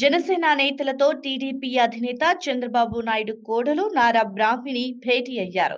जनसेना नेतलतो टीडीपी अधिनेता चंद्रबाबु नायडू कोडलु नारा ब्राह्मणी भेटी अయ్యారు।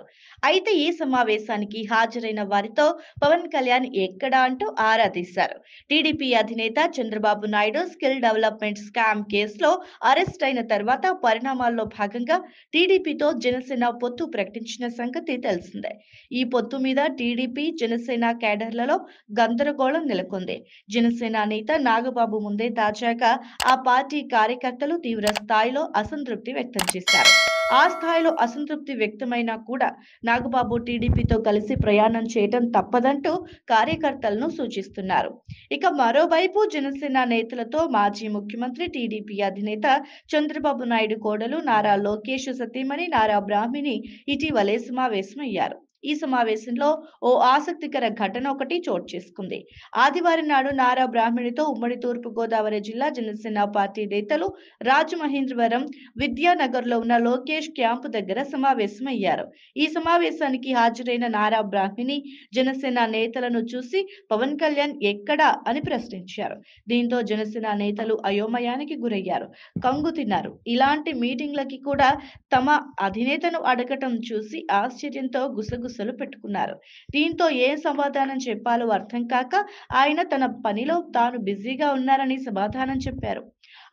అయితే ఈ సమావేశానికి హాజరైన వారితో పవన్ కళ్యాణ్ ఎక్కడ అంటూ ఆరా తీశారు। టీడీపీ అధినేత Chandrababu Naidu skill development scam కేసులో అరెస్ట్ అయిన తర్వాత పరిణామాల్లో భాగంగా టీడీపీతో జనసేన పొత్తు ప్రకటించిన సంగతి తెలిసిందే। ఈ పొత్తు మీద టీడీపీ జనసేన కేడర్లలో గందరగోళం నెలకొంది। జనసేన నేత నాగబాబు ముందే తాజాగా ఆ పార్టీ కార్యకర్తలు తీవ్ర స్థాయిలో అసంతృప్తి వ్యక్తం చేశారు। ఆ స్థాయిలో అసంతృప్తి వ్యక్తమైనా కూడా నాగబాబు టీడీపీతో కలిసి ప్రయాణం చేయడం తప్పదంటూ కార్యకర్తలను సూచిస్తున్నారు। ఇక మరోవైపు జనసేన నేతలతో మాజీ ముఖ్యమంత్రి టీడీపీ అధినేత చంద్రబాబు నాయుడు కోడలు నారా లోకేష్ సతీమణి నారా బ్రాహ్మణి ఇటీవలే సమావేశమయ్యారు। ఈ సమావేశంలో ఓ ఆసక్తికర ఘటన ఒకటి చోటు చేసుకుంది। ఆదివారం నాడు నారా బ్రాహ్మణితో ఉమ్మడి తూర్పు గోదావరి జిల్లా జనసేన పార్టీ నేతలు రాజమహేంద్రవరం విద్యానగర్ లో ఉన్న లోకేష్ క్యాంపు దగ్గర సమావేశమయ్యారు। ఈ సమావేశానికి హాజరైన నారా బ్రాహ్మణి జనసేన నేతలను చూసి పవన్ కళ్యాణ్ ఎక్కడా అని ప్రశ్నించారు। దీంతో జనసేన నేతలు అయోమయానికి గురయ్యారు, కంగు తిన్నారు। ఇలాంటి మీటింగ్లకి కూడా తమ అధినేతను అడగటం చూసి ఆశ్చర్యంతో గుసగుస పెట్టుకున్నారు। దీంతో ఏ సమాధానం చెప్పాలో అర్థం కాక ఆయన తన పనిలో తాను బిజీగా ఉన్నారని సమాధానం చెప్పారు।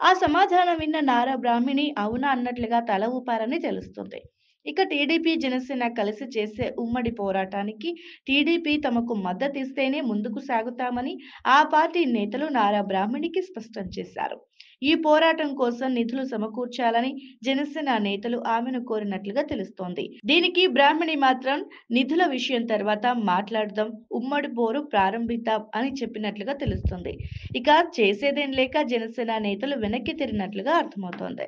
ఆ సమాధానం విన్న నారా బ్రాహ్మణి అవునా అన్నట్లుగా తల ఊపారని తెలుస్తుంది। ఇక టీడీపీ జనసేన కలిసి చేసే ఉమ్మడి పోరాటానికి టీడీపీ తమకు మద్దతు ఇస్తేనే ముందుకు సాగుతామని ఆ పార్టీ నేతలు నారా బ్రాహ్మణికి స్పష్టం చేశారు। ఈ పోరాటం కోసం నిధులు సమకూర్చాలని జనసేన నేతలు ఆమెను కోరినట్లుగా తెలుస్తోంది। దీనికి బ్రాహ్మణి మాత్రం నిధుల విషయం తర్వాత మాట్లాడదాం, ఉమ్మడి పోరు ప్రారంభిద్దాం అని చెప్పినట్లుగా తెలుస్తుంది। ఇక చేసేదేం లేక జనసేన నేతలు వెనక్కి తిరిగినట్లుగా అర్థమవుతోంది।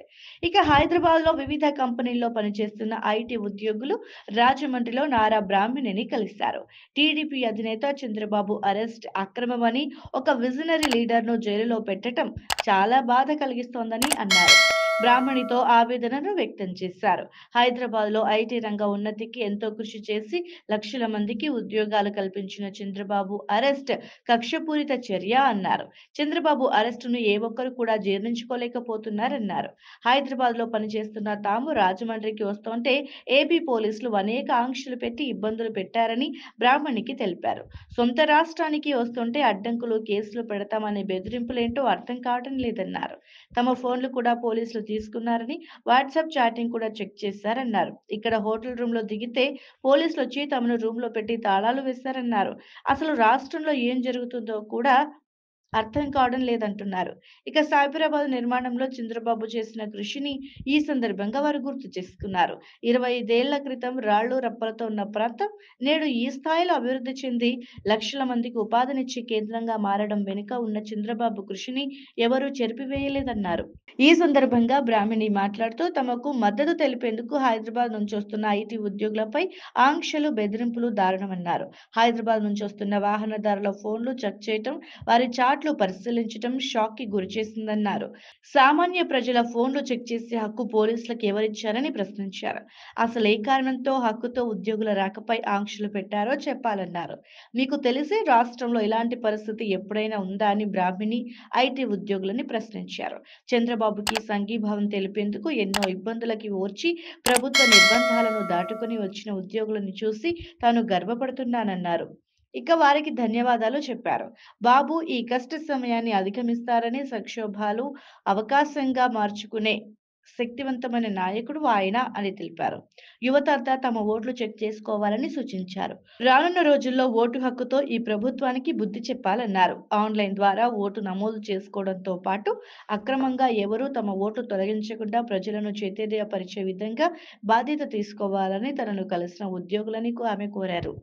ఇక హైదరాబాద్ లో వివిధ కంపెనీల్లో పనిచేస్తున్న ఐటీ ఉద్యోగులు రాజమండ్రిలో నారా బ్రాహ్మణిని కలిశారు। టీడీపీ అధినేత చంద్రబాబు అరెస్ట్ అక్రమమని ఒక విజనరీ లీడర్ ను జైలులో పెట్టడం చాలా బాధ కలిగిస్తోందని అన్నారు। బ్రాహ్మణితో ఆవేదనను వ్యక్తం చేశారు। హైదరాబాద్ లో ఐటీ రంగ ఉన్నతికి ఎంతో కృషి చేసి లక్షల మందికి ఉద్యోగాలు కల్పించిన చంద్రబాబు అరెస్ట్ కక్షపూరిత చర్య అన్నారు। చంద్రబాబు అరెస్టును ఏ ఒక్కరు కూడా జీర్ణించుకోలేకపోతున్నారన్నారు। హైదరాబాద్ లో పనిచేస్తున్న తాము రాజమండ్రికి వస్తుంటే ఏపీ పోలీసులు అనేక ఆంక్షలు పెట్టి ఇబ్బందులు పెట్టారని బ్రాహ్మణికి తెలిపారు। సొంత రాష్ట్రానికి వస్తుంటే అడ్డంకులు కేసులు పెడతామనే బెదిరింపులేంటో అర్థం కావడం లేదన్నారు। తమ ఫోన్లు కూడా పోలీసులు తీసుకున్నారని వాట్సాప్ చాటింగ్ కూడా చెక్ చేశారన్నారు। ఇక్కడ హోటల్ రూమ్ లో దిగితే పోలీసులు వచ్చి తమను రూమ్ లో పెట్టి తాళాలు వేశారన్నారు। అసలు రాష్ట్రంలో ఏం జరుగుతుందో కూడా అర్థం కావడం లేదంటున్నారు। ఇక సాయిబరాబాద్ నిర్మాణంలో చంద్రబాబు చేసిన కృషిని ఈ సందర్భంగా వారు గుర్తు చేసుకున్నారు। 25 ఏళ్ల క్రితం రాళ్లు రప్పలతో ఉన్న ప్రాంతం నేడు ఈ స్థాయిలో అభివృద్ధి చెంది లక్షల మందికి ఉపాధినిచ్చే కేంద్రంగా మారడం వెనుక ఉన్న చంద్రబాబు కృషిని ఎవరూ చెరిపివేయలేదన్నారు। ఈ సందర్భంగా బ్రాహ్మణి మాట్లాడుతూ తమకు మద్దతు తెలిపేందుకు హైదరాబాద్ నుంచి వస్తున్న ఐటీ ఉద్యోగులపై ఆంక్షలు బెదిరింపులు దారుణమన్నారు। హైదరాబాద్ నుంచి వస్తున్న వాహనదారుల ఫోన్లు చెక్ చేయటం, వారి చాట్ పరిశీలించడం షాక్ కి గురి చేసిందన్నారు। సామాన్య ప్రజల ఫోన్లు చెక్ చేసే హక్కు పోలీసులకు ఎవరిచ్చారని ప్రశ్నించారు। అసలు ఏ కారణంతో హక్కుతో ఉద్యోగుల రాకపై ఆంక్షలు పెట్టారో చెప్పాలన్నారు। మీకు తెలిసి రాష్ట్రంలో ఇలాంటి పరిస్థితి ఎప్పుడైనా ఉందా అని బ్రాహ్మణి ఐటీ ఉద్యోగులని ప్రశ్నించారు। చంద్రబాబుకి సంఘీభావం తెలిపేందుకు ఎన్నో ఇబ్బందులకి ఓర్చి ప్రభుత్వ నిర్బంధాలను దాటుకుని వచ్చిన ఉద్యోగులను చూసి తాను గర్వపడుతున్నానన్నారు। ఇక వారికి ధన్యవాదాలు చెప్పారు। బాబు ఈ కష్ట సమయాన్ని అధిగమిస్తారని సంక్షోభాలు అవకాశంగా మార్చుకునే శక్తివంతమైన నాయకుడు ఆయన అని తెలిపారు। యువత తమ ఓట్లు చెక్ చేసుకోవాలని సూచించారు। రానున్న రోజుల్లో ఓటు హక్కుతో ఈ ప్రభుత్వానికి బుద్ధి చెప్పాలన్నారు। ఆన్లైన్ ద్వారా ఓటు నమోదు చేసుకోవడంతో పాటు అక్రమంగా ఎవరూ తమ ఓటు తొలగించకుండా ప్రజలను చైతన్యపరిచే విధంగా బాధ్యత తీసుకోవాలని తనను కలిసిన ఉద్యోగులని ఆమె కోరారు।